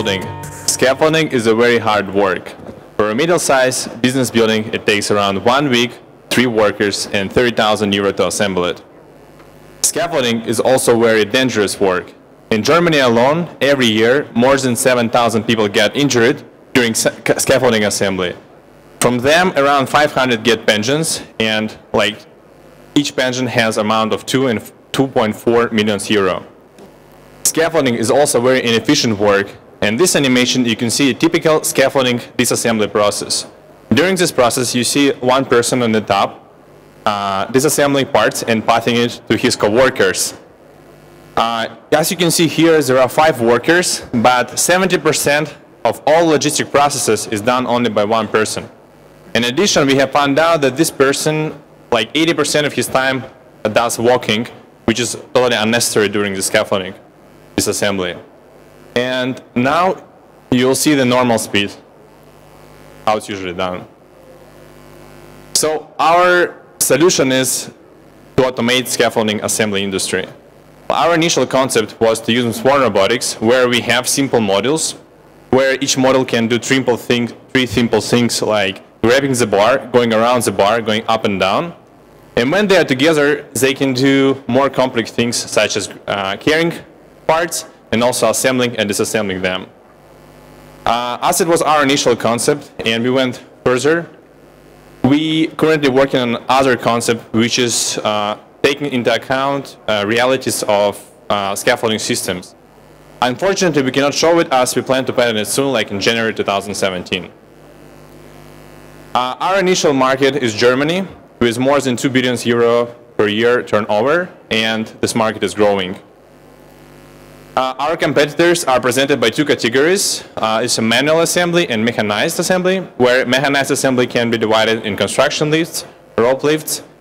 Scaffolding. Scaffolding is a very hard work. For a middle-sized business building, it takes around 1 week, 3 workers, and 30,000 euro to assemble it. Scaffolding is also very dangerous work. In Germany alone, every year, more than 7,000 people get injured during scaffolding assembly. From them, around 500 get pensions, and like each pension has an amount of 2.4 million euro. Scaffolding is also very inefficient work, and this animation you can see a typical scaffolding disassembly process. During this process, you see one person on the top disassembling parts and passing it to his co-workers. As you can see here, there are 5 workers, but 70% of all logistic processes is done only by one person. In addition, we have found out that this person, like 80% of his time, does walking, which is totally unnecessary during the scaffolding disassembly. And now you'll see the normal speed, how it's usually done. So our solution is to automate scaffolding assembly industry. Our initial concept was to use Swarm Robotics, where we have simple modules, where each model can do three simple things like grabbing the bar, going around the bar, going up and down. And when they are together, they can do more complex things such as carrying parts and also assembling and disassembling them. As it was our initial concept and we went further, we currently working on other concept which is taking into account realities of scaffolding systems. Unfortunately, we cannot show it as we plan to patent it soon, like in January 2017. Our initial market is Germany, with more than 2 billion euro per year turnover, and this market is growing. Our competitors are presented by 2 categories. It's a manual assembly and mechanized assembly, where mechanized assembly can be divided in construction lifts,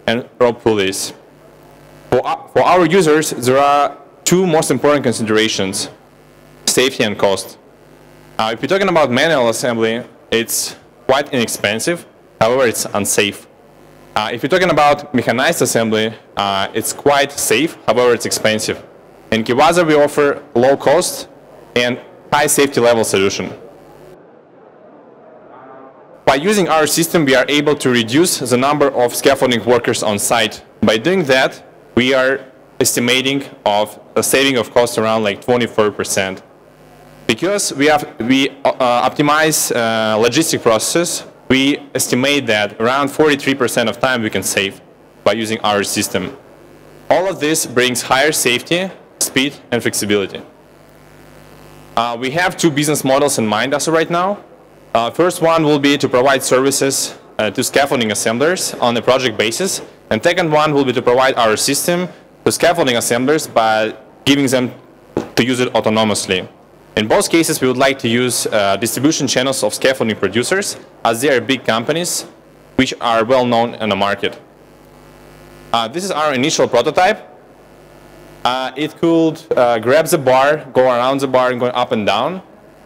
and rope pulleys. For our users, there are 2 most important considerations: safety and cost. If you're talking about manual assembly, it's quite inexpensive, however it's unsafe. If you're talking about mechanized assembly, it's quite safe, however it's expensive. In Kewazo we offer low cost and high safety level solution. By using our system, we are able to reduce the number of scaffolding workers on site. By doing that, we are estimating of a saving of cost around like 24%. Because we optimize logistic processes, we estimate that around 43% of time we can save by using our system. All of this brings higher safety, speed, and flexibility. We have 2 business models in mind as of right now. First one will be to provide services to scaffolding assemblers on a project basis, and second one will be to provide our system to scaffolding assemblers by giving them to use it autonomously. In both cases, we would like to use distribution channels of scaffolding producers, as they are big companies which are well known in the market. This is our initial prototype. It could grab the bar, go around the bar, and go up and down.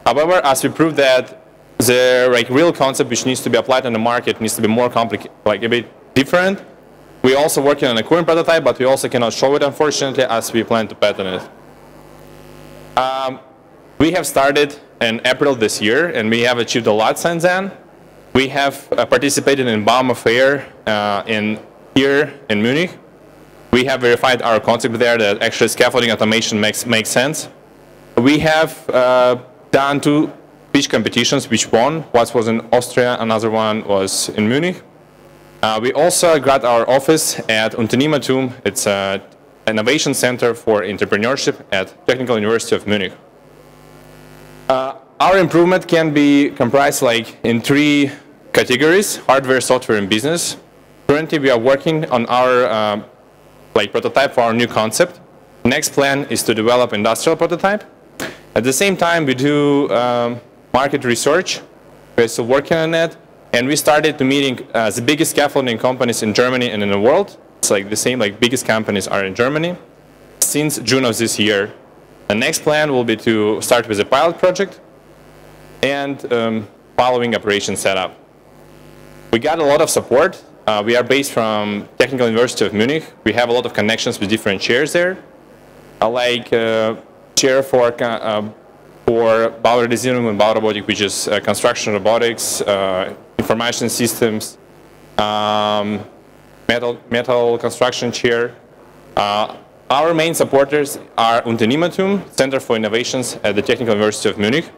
However, as we proved that the real concept which needs to be applied on the market needs to be more complicated, like a bit different. We're also working on a current prototype, but we also cannot show it, unfortunately, as we plan to patent it. We have started in April this year, and we have achieved a lot since then. We have participated in Baum Fair here in Munich. We have verified our concept there that actually scaffolding automation makes sense. We have done 2 pitch competitions, which won. One was in Austria, another one was in Munich. We also got our office at Unternehmertum. It's an innovation center for entrepreneurship at Technical University of Munich. Our improvement can be comprised like in 3 categories: hardware, software, and business. Currently, we are working on our prototype for our new concept. Next plan is to develop industrial prototype. At the same time, we do market research. We're still working on it. And we started to meeting the biggest scaffolding companies in Germany and in the world. It's like the same, like biggest companies are in Germany since June of this year. The next plan will be to start with a pilot project and following operation setup. We got a lot of support. We are based from Technical University of Munich. We have a lot of connections with different chairs there. Chair for For Bauer Desenum and Bauer Robotics, which is construction robotics, information systems, metal construction chair. Our main supporters are Unternehmertum, Center for Innovations at the Technical University of Munich.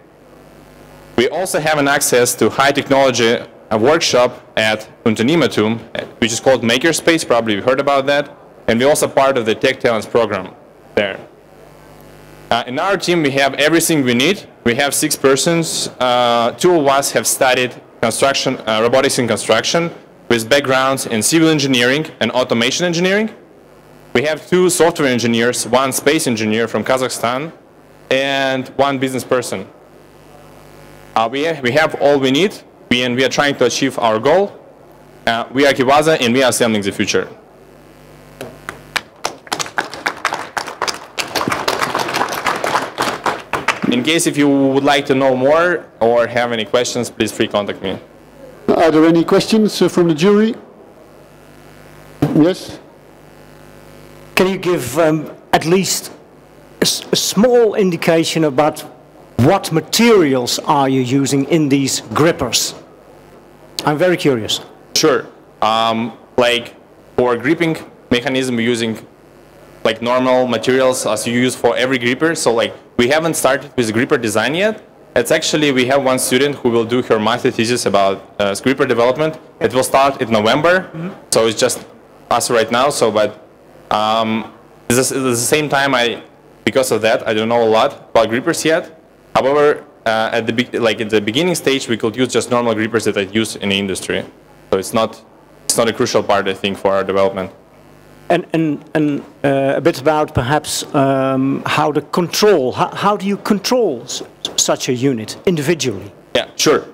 We also have an access to high technology workshop at Unternehmertum, which is called Makerspace, probably you've heard about that. And we're also part of the Tech Talents program there. In our team, we have everything we need. We have 6 persons. 2 of us have studied construction, robotics in construction, with backgrounds in civil engineering and automation engineering. We have 2 software engineers, 1 space engineer from Kazakhstan, and 1 business person. We have all we need, and we are trying to achieve our goal. We are Kewazo, and we are assembling the future. In case if you would like to know more or have any questions, please free contact me. Are there any questions from the jury? Yes? Can you give at least a small indication about what materials are you using in these grippers? I'm very curious. Sure. Like for gripping mechanism, we're using like normal materials as you use for every gripper. So like we haven't started with gripper design yet. It's actually, we have 1 student who will do her master thesis about gripper development. It will start in November, so it's just us right now. So, but at the same time, because of that, I don't know a lot about grippers yet. However, at the beginning stage, we could use just normal grippers that I use in the industry. So it's not a crucial part, I think, for our development. And a bit about perhaps how the control, how do you control such a unit individually? Yeah, sure.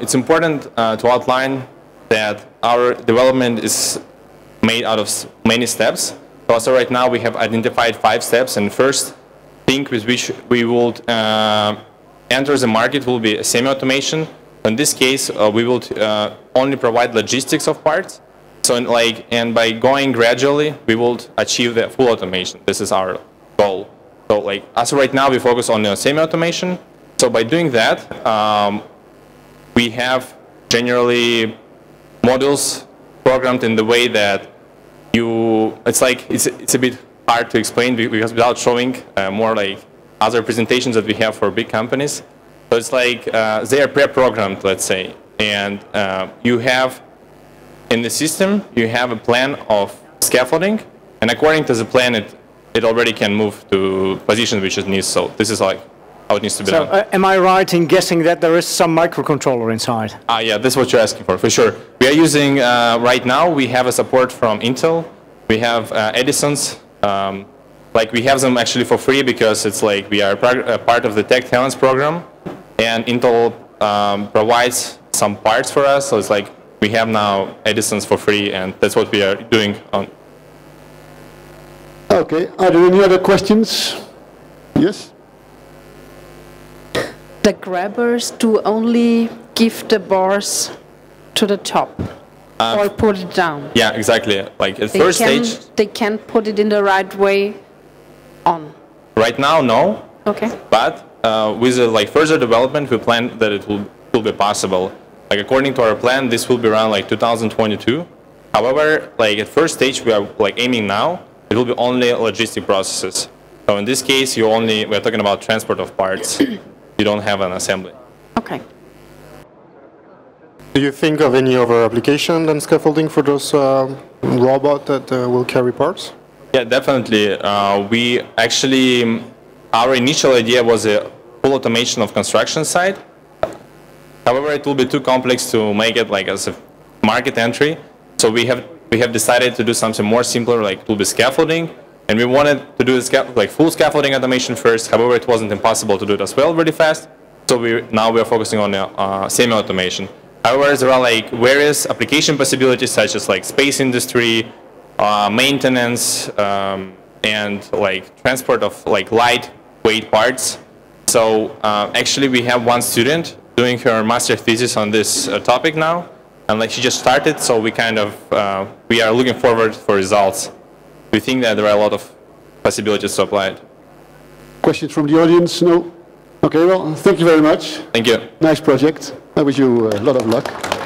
It's important to outline that our development is made out of many steps. So right now we have identified 5 steps, and first thing with which we will enter the market will be semi-automation. In this case, we will only provide logistics of parts. So, and by going gradually, we will achieve the full automation. This is our goal. So, as of right now, we focus on semi-automation. So, by doing that, we have generally models programmed in the way that you. It's a bit hard to explain because without showing more like other presentations that we have for big companies. So, it's like they are pre-programmed, let's say, and you have. In the system, you have a plan of scaffolding, and according to the plan, it already can move to position which it needs. So this is like how it needs to be done. So am I right in guessing that there is some microcontroller inside? Yeah, that's what you're asking for sure. We are using, right now, we have a support from Intel. We have Edison's. We have them actually for free because it's like we are part of the Tech Talents program, and Intel provides some parts for us, so it's like we have now Edison's for free, and that's what we are doing. Okay, are there any other questions? Yes? The grabbers do only give the bars to the top or put it down. Yeah, exactly. Like at first stage. They can't put it in the right way on. Right now, no. Okay. But with further development, we plan that it will be possible. Like according to our plan, this will be around 2022. However, at first stage, we are aiming now. It will be only logistic processes. So in this case, we're talking about transport of parts. You don't have an assembly. Okay. Do you think of any other application than scaffolding for those robots that will carry parts? Yeah, definitely. We actually, our initial idea was a full automation of construction site. However, it will be too complex to make it as a market entry. So we have decided to do something more simpler, it will be scaffolding. And we wanted to do full scaffolding automation first. However, it wasn't impossible to do it as well really fast. So now we are focusing on semi-automation. However, there are various application possibilities such as space industry, maintenance, and transport of lightweight parts. So actually, we have 1 student doing her master thesis on this topic now, and she just started, so we we are looking forward for results. We think that there are a lot of possibilities to apply it. Questions from the audience? No? Okay, well, thank you very much. Thank you. Nice project. I wish you a lot of luck.